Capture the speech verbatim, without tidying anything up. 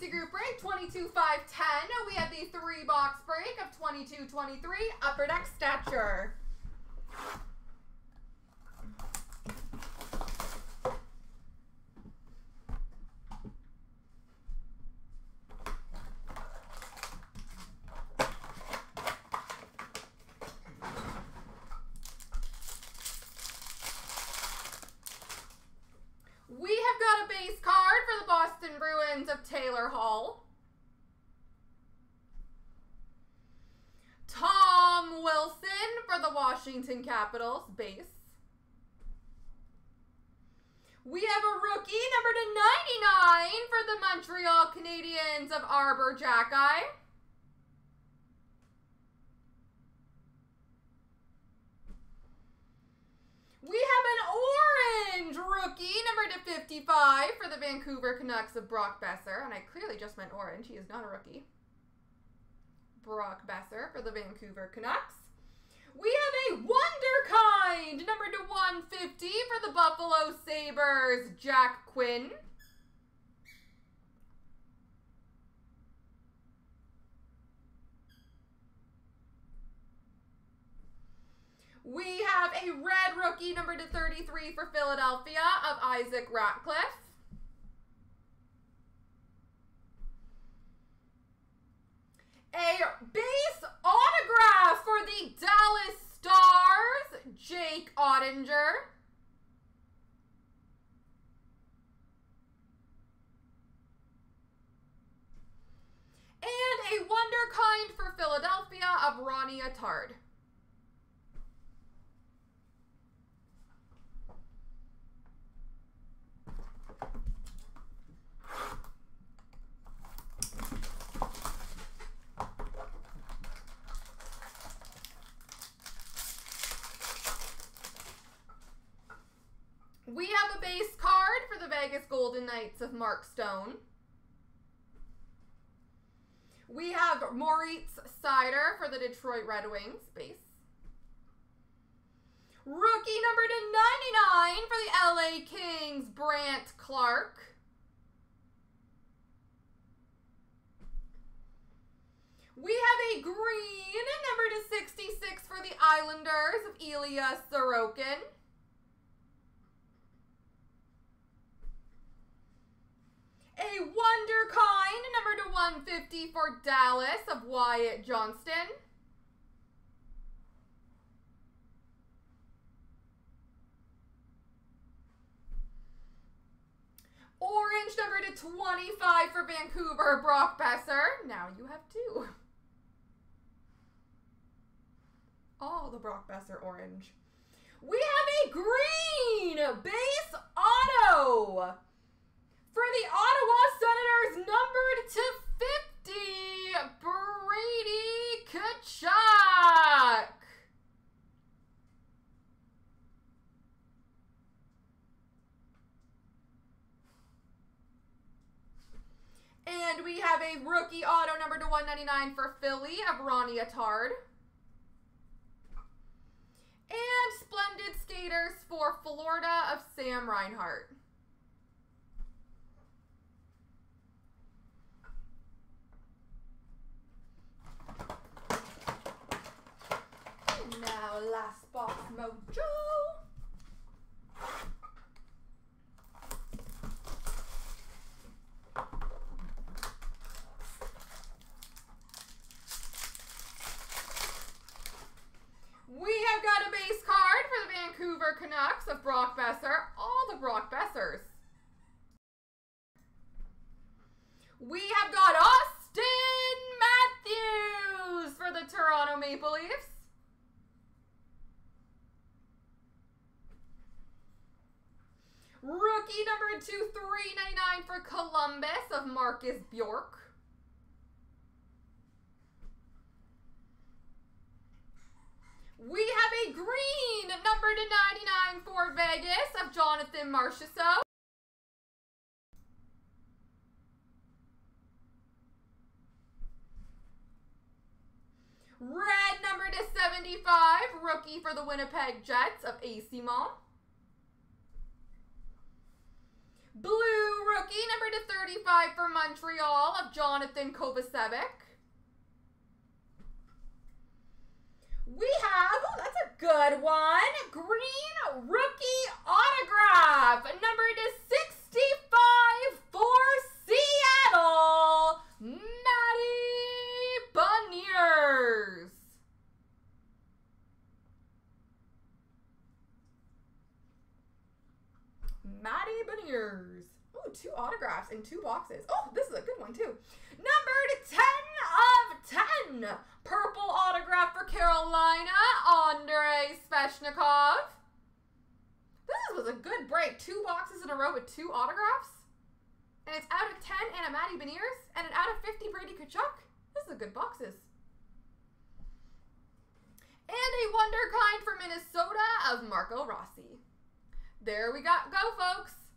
Fancy Group break, twenty-two five ten. We have the three-box break of twenty-two twenty-three, Upper Deck Stature. Of Taylor Hall, Tom Wilson for the Washington Capitals base. We have a rookie number to ninety-nine for the Montreal Canadiens of Arbor-Jacque. We have an orange rookie, number to fifty-five, for the Vancouver Canucks of Brock Boeser. And I clearly just meant orange. He is not a rookie. Brock Boeser for the Vancouver Canucks. We have a wonderkind, number to one fifty, for the Buffalo Sabres, Jack Quinn. We have a red rookie, number to thirty-three for Philadelphia, of Isaac Ratcliffe. A base autograph for the Dallas Stars, Jake Ottinger. And a wonderkind for Philadelphia of Ronnie Attard. We have a base card for the Vegas Golden Knights of Mark Stone. We have Moritz Seider for the Detroit Red Wings base. Rookie number to ninety-nine for the L A Kings, Brandt Clark. We have a green number to sixty-six for the Islanders of Elias Sorokin. A wonderkind, number to one fifty for Dallas of Wyatt Johnston. Orange, number to twenty-five for Vancouver, Brock Boeser. Now you have two. All the Brock Boeser orange. We have a green base auto for the Ottawa Senators, numbered to fifty, Brady Tkachuk. And we have a rookie auto, number to one ninety-nine for Philly of Ronnie Attard. And Splendid Skaters for Florida of Sam Reinhardt. Now, last box mojo. We have got a base card for the Vancouver Canucks of Brock Boeser. All the Brock Boesers. We have got Austin Matthews for the Toronto Maple Leafs. Rookie number two, three ninety-nine for Columbus of Marcus Bjork. We have a green number to ninety-nine for Vegas of Jonathan Marcheseau. Red number to seventy-five, rookie for the Winnipeg Jets of A C Mom. Blue rookie, number to thirty-five for Montreal of Jonathan Kovacevic. We have, oh, that's a good one, green rookie autograph, number to sixty-five for Seattle, Maddie Beniers. Maddie Beniers. Ooh, two autographs in two boxes. Oh, this is a good one too. Number ten of ten. Purple autograph for Carolina, Andrei Sveshnikov. This was a good break. Two boxes in a row with two autographs. And it's out of ten and a Maddie Beniers. And an out of fifty Brady Tkachuk. This is a good boxes. And a Wonderkind for Minnesota of Marco Rossi. There we go, go folks.